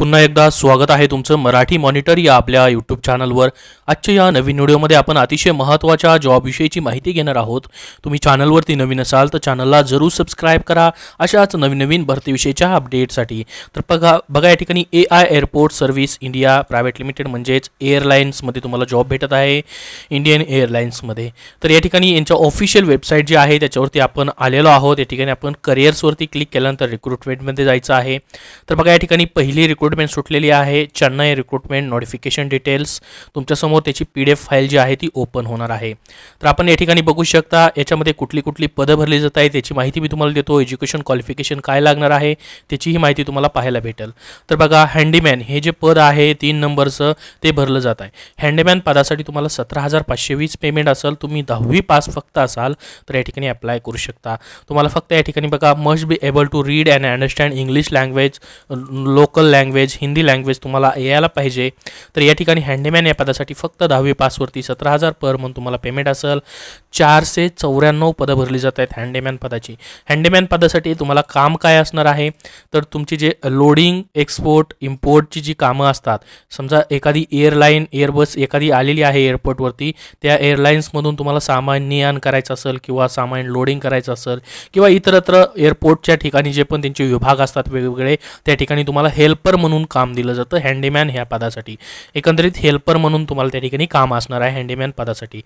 पुन्हा एकदा स्वागत आहे तुमचं मराठी मॉनिटर या आपल्या यूट्यूब चॅनलवर। आजच्या या नवीन व्हिडिओमध्ये आपण अतिशय महत्त्वाच्या जॉबविषयीची माहिती घेणार आहोत। तुम्ही चॅनलवरती नवीन असाल तर चॅनलला जरूर सबस्क्राइब करा अशाच नवीन नवीन भरतीविषयीच्या अपडेटसाठी। तर बघा या ठिकाणी AI airport service India private limited म्हणजेच एअरलाइन्स मध्ये तुम्हाला जॉब भेटत आहे, इंडियन एअरलाइन्स मध्ये। तर या ठिकाणी यांचा ऑफिशियल वेबसाइट जी आहे त्याच्यावरती आपण आलेलो आहोत। या ठिकाणी आपण करिअर्स वरती क्लिक केल्यानंतर रिक्रूटमेंट मध्ये जायचं आहे। तर बघा या ठिकाणी पहिली रिक्रूटमेंट सुटलेली आहे, चेन्नई रिक्रूटमेंट नोटिफिकेशन डिटेल्स। तुमच्यासमोर त्याची PDF फाइल जी आहे ती ओपन होणार आहे। तर आपण या ठिकाणी बघू शकता याच्यामध्ये कुठली कुठली पदे भरली जात आहेत त्याची माहिती मी तुम्हाला देतो। एज्युकेशन क्वालिफिकेशन काय लागणार आहे त्याची ही माहिती तुम्हाला पाहायला भेटेल। तर बघा हँडीमॅन हे जे पद आहे 3 नंबरचं ते भरलं जात आहे। हँडीमॅन पदासाठी तुम्हाला 17,520 पेमेंट असेल, तुम्ही 10वी पास फक्त असाल तर या ठिकाणी अप्लाय करू शकता। तुम्हाला फक्त या ठिकाणी बघा must be able to read and understand English language, local language, Hindi language तुम्हाला यायला पाहिजे। तर या ठिकाणी हँडीमॅन या पदासाठी फक्त 10वी पासवरती 17,000 पर मंथ तुम्हाला पेमेंट असेल। 494 पदं भरली जात आहेत हँडीमॅन पदाची। हँडीमॅन पदासाठी तुम्हाला काम काय असणार आहे तर तुमची जे लोडिंग एक्सपोर्ट इम्पोर्टची जी कामं असतात, समजा एखादी एअरलाईन एअरबस एखादी आलेली आहे एअरपोर्टवरती, त्या एअरलाईन्समधून तुम्हाला सामान ने आण करायचं असेल किंवा सामान लोडिंग करायचं असेल किंवा इतरत्र एअरपोर्टच्या ठिकाणी जे पण त्यांचे विभाग असतात वेगवेगळे त्या ठिकाणी तुम्हाला हेल्पर म्हणून काम दिलं जातं हँडीमॅन ह्या पदासाठी। एकंदरीत हेल्पर म्हणून तुम्हाला त्या ठिकाणी काम असणार आहे हँडीमॅन पदासाठी।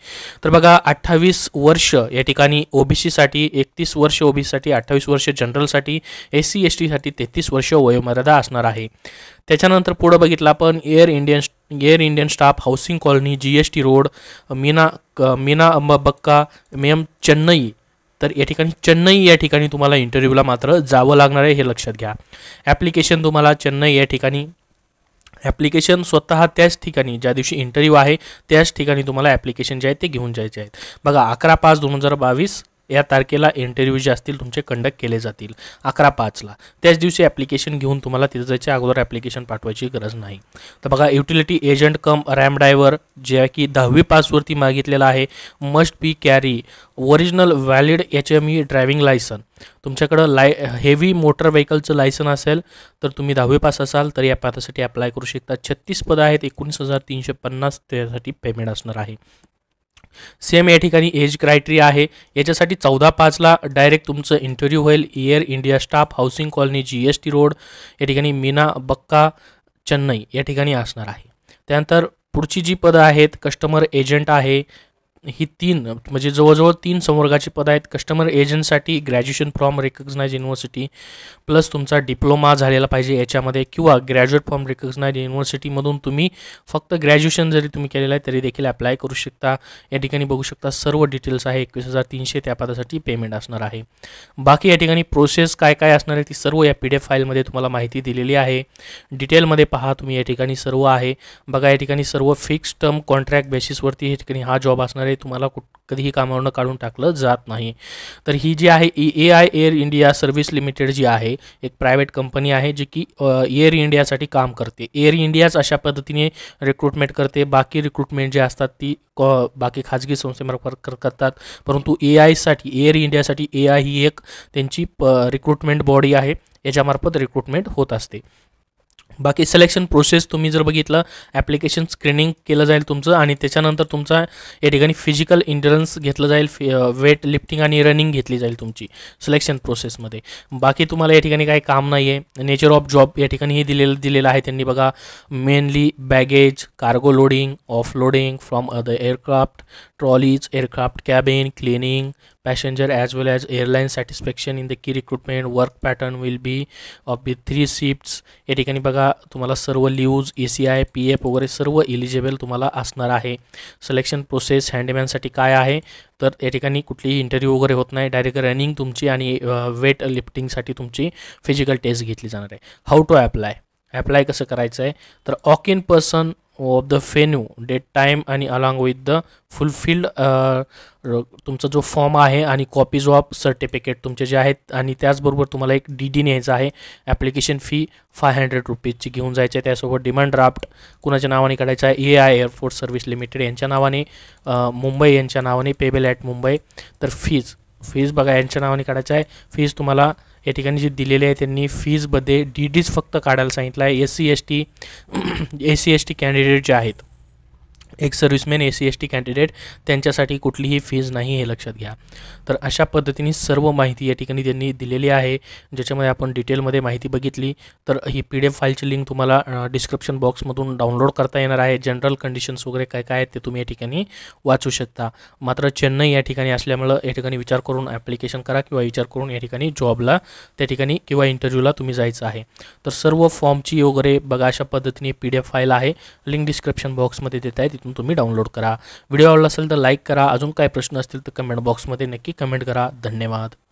तर बघा 28 वर्ष या ठिकाणी ओबीसीसाठी, 31 वर्ष ओबीसीसाठी, 28 वर्ष जनरलसाठी, SC STसाठी 33 वर्ष वयोमर्यादा असणार आहे। त्याच्यानंतर पुढे बघितलं आपण air Indian staff housing colony, GST road, Meenambakkam Chennai. तर या ठिकाणी चेन्नई या ठिकाणी तुम्हाला इंटरव्ह्यूला मात्र जावं लागणार आहे हे लक्षात घ्या। ॲप्लिकेशन तुम्हाला चेन्नई या ठिकाणी ॲप्लिकेशन स्वतः त्याच ठिकाणी ज्या दिवशी इंटरव्ह्यू आहे त्याच ठिकाणी तुम्हाला ॲप्लिकेशन जे आहे ते घेऊन जायचे आहेत। बघा 11/5/2022 या तारखेला इंटरव्ह्यू जे असतील तुमचे कंडक्ट केले जातील 11/5 ला। त्याच दिवशी ॲप्लिकेशन घेऊन तुम्हाला तिथे जायच्या अगोदर ॲप्लिकेशन पाठवायची गरज नाही। तर बघा utility agent cum RAM driver जे की 10वी पासवरती मागितलेला आहे, must be carry original valid HME driving licence. तुमच्याकडं हेवी मोटर व्हेकलचं लायसन असेल तर तुम्ही 10वी पास असाल तर या पदासाठी अप्लाय करू शकता। 36 पदं आहेत, 19,350 त्यासाठी पेमेंट असणार आहे। सेम या ठिकाणी एज क्रायटेरिया आहे, याच्यासाठी 14/5 ला डायरेक्ट तुमचं इंटरव्ह्यू होईल air India staff housing colony, GST road या ठिकाणी मीना बक्का चेन्नई या ठिकाणी असणार आहे। त्यानंतर पुढची जी पदं आहेत कस्टमर एजंट आहे, ही 3 म्हणजे जवळजवळ 3 संवर्गाची पदं आहेत। कस्टमर एजंटसाठी graduation from recognise university plus तुमचा डिप्लोमा झालेला पाहिजे याच्यामध्ये, किंवा ग्रॅज्युएट फ्रॉम रिकग्नाइज युनिव्हर्सिटीमधून तुम्ही फक्त ग्रॅज्युएशन जरी तुम्ही केलेलं आहे तरी देखील अप्लाय करू शकता। या ठिकाणी बघू शकता सर्व डिटेल्स आहे, 21,300 त्या पदासाठी पेमेंट असणार आहे। बाकी या ठिकाणी प्रोसेस काय काय असणार आहे ती सर्व या PDF फाईलमध्ये तुम्हाला माहिती दिलेली आहे, डिटेलमध्ये पहा तुम्ही या ठिकाणी सर्व आहे। बघा या ठिकाणी सर्व फिक्स टर्म कॉन्ट्रॅक्ट बेसिसवरती या ठिकाणी हा जॉब असणार आहे, तुम्हाला कधीही कामावरून काढून टाकलं जात नाही। तर ही जी आहे AI air India service limited जी आहे एक प्रायव्हेट कंपनी आहे जी की एअर इंडियासाठी काम करते। एअर इंडियाच अशा पद्धतीने रिक्रूटमेंट करते, बाकी रिक्रूटमेंट जे असतात ती बाकी खाजगी संस्थेमार्फत करतात, परंतु एअर इंडियासाठी AI ही एक त्यांची रिक्रूटमेंट बॉडी आहे याच्यामार्फत रिक्रूटमेंट होत असते। बाकी सिलेक्शन प्रोसेस तुम्ही जर बघितलं ॲप्लिकेशन स्क्रीनिंग केलं जाईल तुमचं आणि त्याच्यानंतर तुमचा या ठिकाणी फिजिकल इंडरन्स घेतलं जाईल, वेट लिफ्टिंग आणि रनिंग घेतली जाईल तुमची सिलेक्शन प्रोसेसमध्ये। बाकी तुम्हाला या ठिकाणी काही काम नाही आहे। नेचर ऑफ जॉब या ठिकाणी हे दिलेलं आहे त्यांनी, बघा mainly baggage, cargo loading, offloading from other aircraft, trolleys, aircraft cabin, cleaning passenger as well as airline satisfaction in the key recruitment, work pattern will be of the 3 shifts। या ठिकाणी बघा तुम्हाला सर्व लीव्ज ECI PF वगैरे सर्व eligible तुम्हाला असणार आहे। सिलेक्शन प्रोसेस हँडीमॅनसाठी काय आहे तर या ठिकाणी कुठलीही इंटरव्ह्यू वगैरे होत नाही, डायरेक्ट रनिंग तुमची आणि वेट लिफ्टिंगसाठी तुमची फिजिकल टेस्ट घेतली जाणार आहे। हाऊ टू अप्लाय कसं करायचं आहे तर ऑक in person of the venue date time आणि अलॉंग विथ द फुलफिल्ड तुमचा जो फॉर्म आहे आणि कॉपीज ऑफ सर्टिफिकेट तुमचे जे आहेत, आणि त्याचबरोबर तुम्हाला एक DD न्यायचं आहे। ॲप्लिकेशन फी 500 रुपीजची घेऊन जायचे, त्यासोबत डिमांड ड्राफ्ट कुणाच्या नावाने काढायचं आहे AI एअरपोर्ट सर्व्हिस लिमिटेड यांच्या नावाने, मुंबई यांच्या नावाने, पेबल ॲट मुंबई। तर फीज बघा यांच्या नावाने काढायचं आहे। फीज तुम्हाला या ठिकाणी जे दिलेले आहे त्यांनी फीजमध्ये डीडीज फक्त काढायला सांगितलं आहे। एसीएसटी कॅन्डिडेट जे आहेत, एक सर्व्हिसमॅन एसीएसटी कॅन्डिडेट, त्यांच्यासाठी कुठलीही फीज नाही, हे लक्षात घ्या। तर अशा पद्धतीने सर्व माहिती या ठिकाणी त्यांनी दिलेली आहे, ज्याच्यामध्ये आपण डिटेलमध्ये माहिती बघितली। तर ही PDF फाईलची लिंक तुम्हाला डिस्क्रिप्शन बॉक्समधून डाउनलोड करता येणार आहे। जनरल कंडिशन्स वगैरे काय काय आहेत ते तुम्ही या ठिकाणी वाचू शकता। मात्र चेन्नई या ठिकाणी असल्यामुळे या ठिकाणी विचार करून ॲप्लिकेशन करा किंवा विचार करून या ठिकाणी जॉबला त्या ठिकाणी किंवा इंटरव्ह्यूला तुम्ही जायचं आहे। तर सर्व फॉर्मची वगैरे बघा, अशा पद्धतीने PDF फाईल आहे, लिंक डिस्क्रिप्शन बॉक्समध्ये देत आहे, तुम्ही डाउनलोड करा। व्हिडिओ आवडला असेल तर लाईक करा। अजून काय प्रश्न असतील तर कमेंट बॉक्समध्ये नक्की कमेंट करा। धन्यवाद।